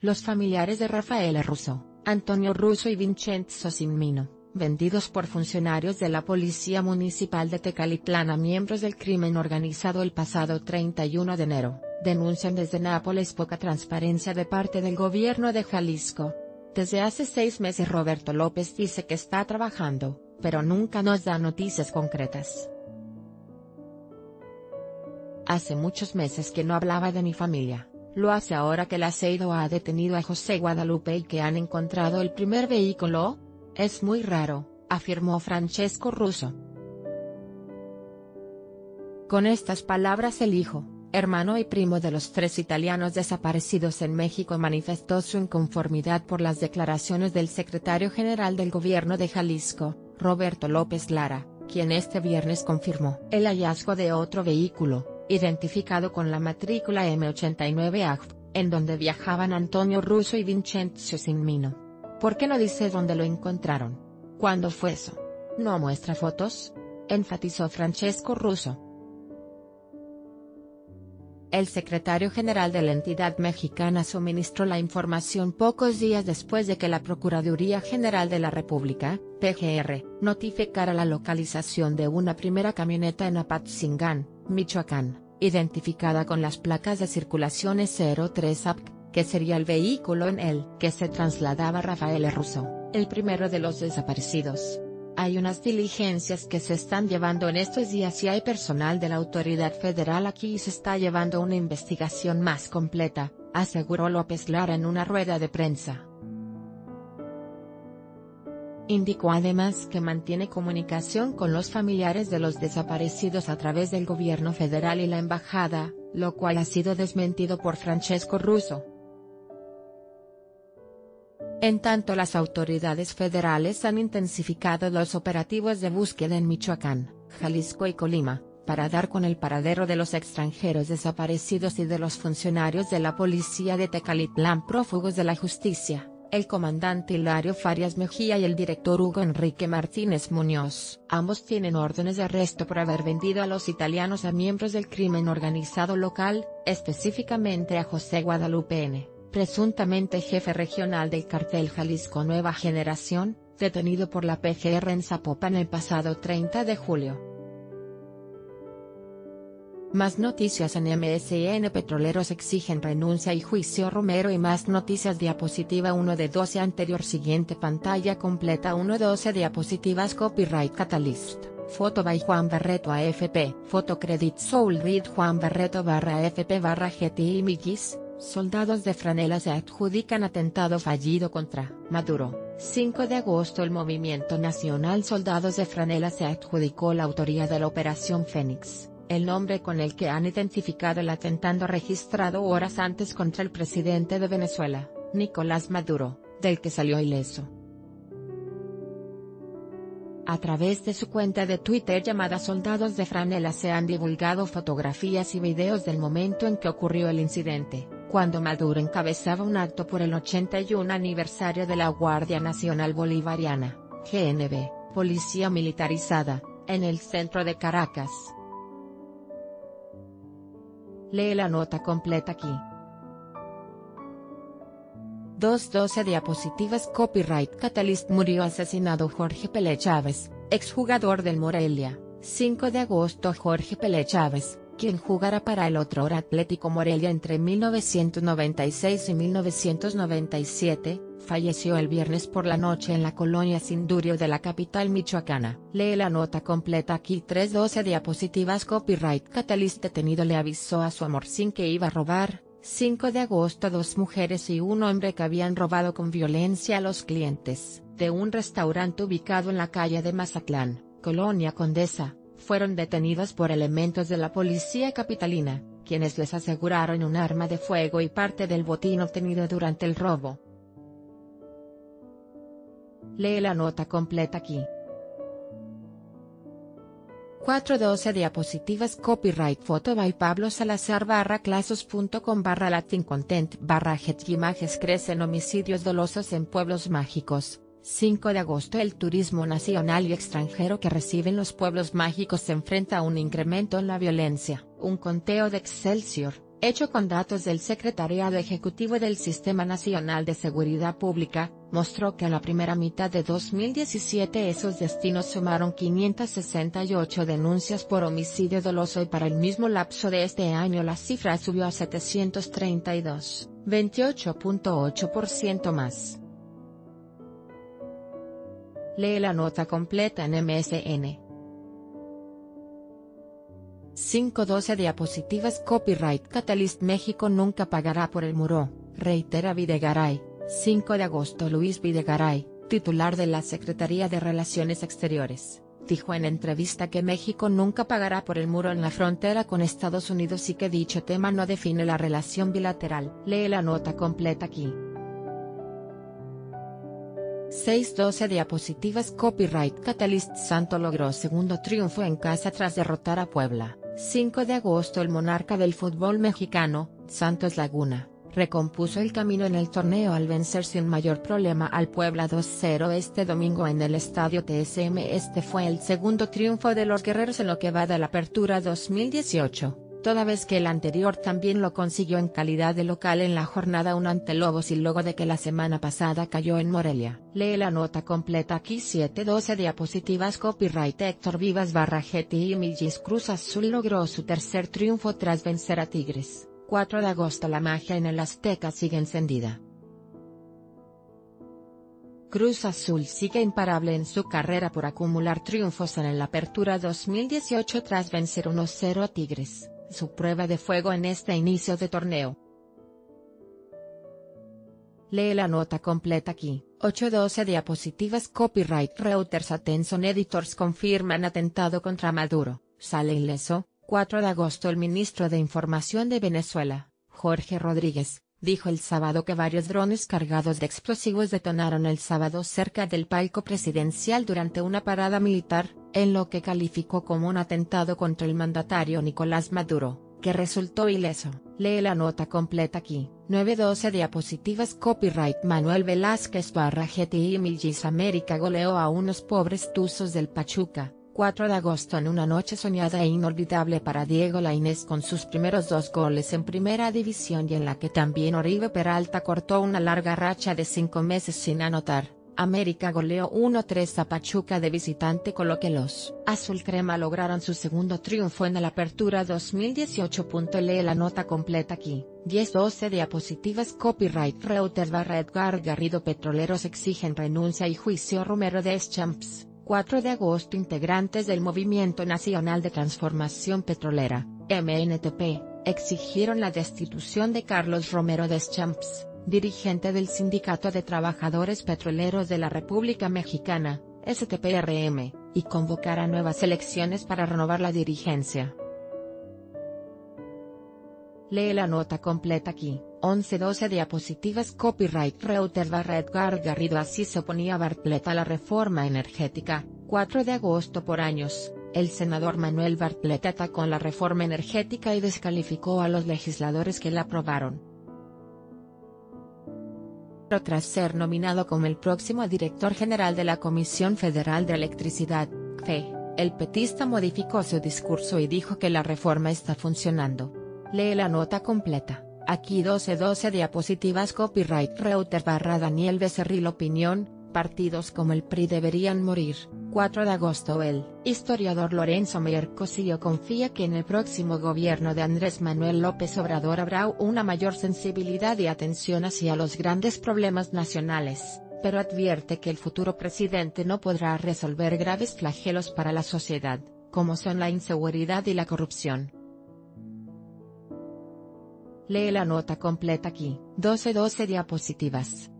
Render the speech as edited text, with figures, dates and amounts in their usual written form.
Los familiares de Raffaele Russo, Antonio Russo y Vincenzo Cimmino, vendidos por funcionarios de la Policía Municipal de Tecalitlán a miembros del crimen organizado el pasado 31 de enero, denuncian desde Nápoles poca transparencia de parte del gobierno de Jalisco. Desde hace 6 meses Roberto López dice que está trabajando, pero nunca nos da noticias concretas. Hace muchos meses que no hablaba de mi familia, lo hace ahora que la CEDOA ha detenido a José Guadalupe y que han encontrado el primer vehículo. Es muy raro, afirmó Francesco Russo. Con estas palabras el hijo, hermano y primo de los 3 italianos desaparecidos en México manifestó su inconformidad por las declaraciones del secretario general del gobierno de Jalisco, Roberto López Lara, quien este viernes confirmó el hallazgo de otro vehículo, identificado con la matrícula M89AJ, en donde viajaban Antonio Russo y Vincenzo Cimmino. ¿Por qué no dice dónde lo encontraron? ¿Cuándo fue eso? ¿No muestra fotos?, enfatizó Francesco Russo. El secretario general de la entidad mexicana suministró la información pocos días después de que la Procuraduría General de la República, PGR, notificara la localización de una primera camioneta en Apatzingán, Michoacán, identificada con las placas de circulación 03APC. Que sería el vehículo en el que se trasladaba Raffaele Russo, el primero de los desaparecidos. Hay unas diligencias que se están llevando en estos días y hay personal de la autoridad federal aquí y se está llevando una investigación más completa, aseguró López Lara en una rueda de prensa. Indicó además que mantiene comunicación con los familiares de los desaparecidos a través del gobierno federal y la embajada, lo cual ha sido desmentido por Francesco Russo. En tanto, las autoridades federales han intensificado los operativos de búsqueda en Michoacán, Jalisco y Colima, para dar con el paradero de los extranjeros desaparecidos y de los funcionarios de la policía de Tecalitlán prófugos de la justicia, el comandante Hilario Farias Mejía y el director Hugo Enrique Martínez Muñoz. Ambos tienen órdenes de arresto por haber vendido a los italianos a miembros del crimen organizado local, específicamente a José Guadalupe N., presuntamente jefe regional del cartel Jalisco Nueva Generación, detenido por la PGR en Zapopan el pasado 30 de julio. Más noticias en MSN. Petroleros exigen renuncia y juicio Romero y más noticias. Diapositiva 1 de 12 anterior. Siguiente pantalla completa 1-12 diapositivas. Copyright Catalyst. Foto by Juan Barreto AFP. Foto Credit Soul Read Juan Barreto /AFP/GTI Migis. Soldados de Franela se adjudican atentado fallido contra Maduro. 5 de agosto. El Movimiento Nacional Soldados de Franela se adjudicó la autoría de la Operación Fénix, el nombre con el que han identificado el atentado registrado horas antes contra el presidente de Venezuela, Nicolás Maduro, del que salió ileso. A través de su cuenta de Twitter llamada Soldados de Franela se han divulgado fotografías y videos del momento en que ocurrió el incidente, cuando Maduro encabezaba un acto por el 81 aniversario de la Guardia Nacional Bolivariana, GNB, policía militarizada, en el centro de Caracas. Lee la nota completa aquí. 2-12 diapositivas. Copyright Catalyst. Murió asesinado Jorge Pelé Chávez, exjugador del Morelia. 5 de agosto. Jorge Pelé Chávez, quien jugará para el otrora Atlético Morelia entre 1996 y 1997, falleció el viernes por la noche en la colonia Sindurio de la capital michoacana. Lee la nota completa aquí. 3-12 diapositivas. Copyright Catalyst. Detenido le avisó a su amorcín que iba a robar. 5 de agosto. 2 mujeres y un hombre que habían robado con violencia a los clientes de un restaurante ubicado en la calle de Mazatlán, colonia Condesa, fueron detenidos por elementos de la policía capitalina, quienes les aseguraron un arma de fuego y parte del botín obtenido durante el robo. Lee la nota completa aquí. 4-12 diapositivas. Copyright Foto by Pablo Salazar /clasos.com/latincontent/images. Crecen homicidios dolosos en pueblos mágicos. 5 de agosto. El turismo nacional y extranjero que reciben los pueblos mágicos se enfrenta a un incremento en la violencia. Un conteo de Excelsior, hecho con datos del Secretariado Ejecutivo del Sistema Nacional de Seguridad Pública, mostró que a la primera mitad de 2017 esos destinos sumaron 568 denuncias por homicidio doloso y para el mismo lapso de este año la cifra subió a 732, 28.8% más. Lee la nota completa en MSN. 512 diapositivas Copyright Catalyst México nunca pagará por el muro, reitera Videgaray. 5 de agosto Luis Videgaray, titular de la Secretaría de Relaciones Exteriores, dijo en entrevista que México nunca pagará por el muro en la frontera con Estados Unidos y que dicho tema no define la relación bilateral. Lee la nota completa aquí. 612 diapositivas Copyright Catalyst Santo logró segundo triunfo en casa tras derrotar a Puebla. 5 de agosto el monarca del fútbol mexicano, Santos Laguna, recompuso el camino en el torneo al vencer sin mayor problema al Puebla 2-0 este domingo en el estadio TSM. Este fue el segundo triunfo de los guerreros en lo que va de la Apertura 2018, toda vez que el anterior también lo consiguió en calidad de local en la jornada 1 ante Lobos y luego de que la semana pasada cayó en Morelia. Lee la nota completa aquí. 712 diapositivas Copyright Héctor Vivas Barragetti y Millis. Cruz Azul logró su tercer triunfo tras vencer a Tigres. 4 de agosto la magia en el Azteca sigue encendida. Cruz Azul sigue imparable en su carrera por acumular triunfos en el Apertura 2018 tras vencer 1-0 a Tigres, su prueba de fuego en este inicio de torneo. Lee la nota completa aquí. 812 diapositivas Copyright Reuters. Attention Editors confirman atentado contra Maduro, sale ileso. 4 de agosto el ministro de Información de Venezuela, Jorge Rodríguez, dijo el sábado que varios drones cargados de explosivos detonaron el sábado cerca del palco presidencial durante una parada militar, en lo que calificó como un atentado contra el mandatario Nicolás Maduro, que resultó ileso. Lee la nota completa aquí. 912 diapositivas Copyright Manuel Velázquez Barragetti y Millis. América goleó a unos pobres tuzos del Pachuca. 4 de agosto en una noche soñada e inolvidable para Diego Lainez con sus primeros 2 goles en Primera División y en la que también Oribe Peralta cortó una larga racha de 5 meses sin anotar, América goleó 1-3 a Pachuca de visitante con lo que los Azul Crema lograron su segundo triunfo en el Apertura 2018. Lee la nota completa aquí. 1012 diapositivas Copyright Reuters barra Edgar Garrido. Petroleros exigen renuncia y juicio Romero Deschamps. 4 de agosto integrantes del Movimiento Nacional de Transformación Petrolera, MNTP, exigieron la destitución de Carlos Romero Deschamps, dirigente del Sindicato de Trabajadores Petroleros de la República Mexicana, STPRM, y convocar a nuevas elecciones para renovar la dirigencia. Lee la nota completa aquí. 1112 diapositivas Copyright Reuters barra Edgar Garrido. Así se oponía Bartlett a la reforma energética. 4 de agosto por años, el senador Manuel Bartlett atacó la reforma energética y descalificó a los legisladores que la aprobaron. Pero tras ser nominado como el próximo director general de la Comisión Federal de Electricidad, CFE, el petista modificó su discurso y dijo que la reforma está funcionando. Lee la nota completa. Aquí. 1212 diapositivas Copyright Reuters barra Daniel Becerril. Opinión, partidos como el PRI deberían morir. 4 de agosto el historiador Lorenzo Meyer Cosillo confía que en el próximo gobierno de Andrés Manuel López Obrador habrá una mayor sensibilidad y atención hacia los grandes problemas nacionales, pero advierte que el futuro presidente no podrá resolver graves flagelos para la sociedad, como son la inseguridad y la corrupción. Lee la nota completa aquí. 1212 diapositivas